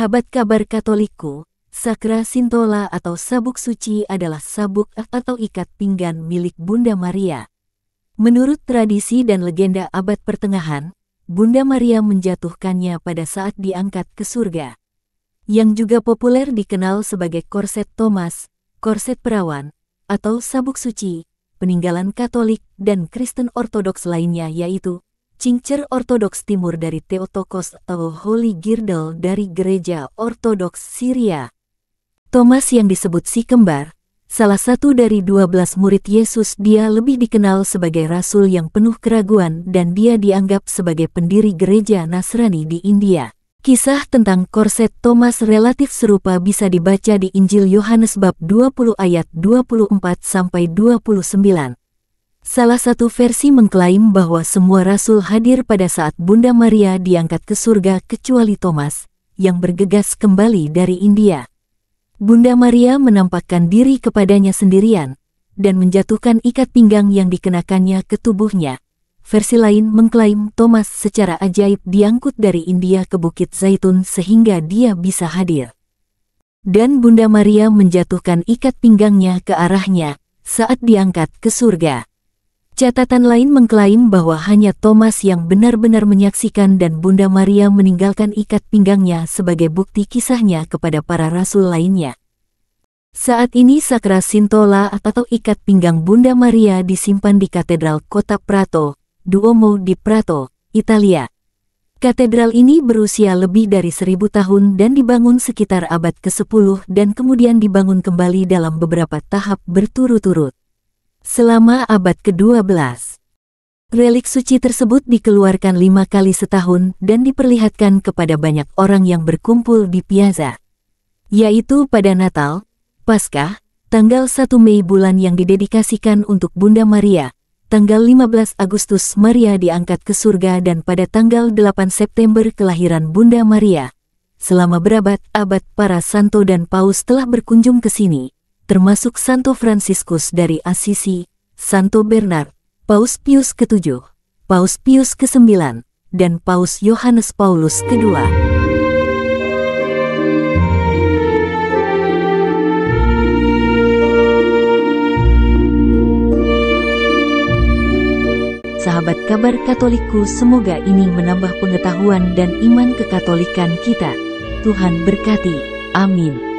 Sahabat Kabar Katolikku, Sacra Cintola atau sabuk suci adalah sabuk atau ikat pinggan milik Bunda Maria. Menurut tradisi dan legenda abad pertengahan, Bunda Maria menjatuhkannya pada saat diangkat ke surga. Yang juga populer dikenal sebagai korset Thomas, korset perawan, atau sabuk suci, peninggalan Katolik dan Kristen Ortodoks lainnya yaitu cincir Ortodoks Timur dari Teotokos atau Holy Girdle dari Gereja Ortodoks Syria. Thomas yang disebut si kembar, salah satu dari 12 murid Yesus, dia lebih dikenal sebagai rasul yang penuh keraguan dan dia dianggap sebagai pendiri gereja Nasrani di India. Kisah tentang korset Thomas relatif serupa bisa dibaca di Injil Yohanes bab 20 ayat 24-29. Salah satu versi mengklaim bahwa semua rasul hadir pada saat Bunda Maria diangkat ke surga kecuali Thomas, yang bergegas kembali dari India. Bunda Maria menampakkan diri kepadanya sendirian, dan menjatuhkan ikat pinggang yang dikenakannya ke tubuhnya. Versi lain mengklaim Thomas secara ajaib diangkut dari India ke Bukit Zaitun sehingga dia bisa hadir. Dan Bunda Maria menjatuhkan ikat pinggangnya ke arahnya saat diangkat ke surga. Catatan lain mengklaim bahwa hanya Thomas yang benar-benar menyaksikan dan Bunda Maria meninggalkan ikat pinggangnya sebagai bukti kisahnya kepada para rasul lainnya. Saat ini Sacra Cintola atau ikat pinggang Bunda Maria disimpan di Katedral Kota Prato, Duomo di Prato, Italia. Katedral ini berusia lebih dari 1000 tahun dan dibangun sekitar abad ke-10 dan kemudian dibangun kembali dalam beberapa tahap berturut-turut. Selama abad ke-12, relik suci tersebut dikeluarkan 5 kali setahun dan diperlihatkan kepada banyak orang yang berkumpul di piazza, yaitu pada Natal, Paskah, tanggal 1 Mei bulan yang didedikasikan untuk Bunda Maria, tanggal 15 Agustus Maria diangkat ke surga dan pada tanggal 8 September kelahiran Bunda Maria. Selama berabad-abad para santo dan paus telah berkunjung ke sini, termasuk Santo Fransiskus dari Assisi, Santo Bernard, Paus Pius ke-7, Paus Pius ke-9, dan Paus Yohanes Paulus II. Sahabat Kabar Katolikku, semoga ini menambah pengetahuan dan iman kekatolikan kita. Tuhan berkati. Amin.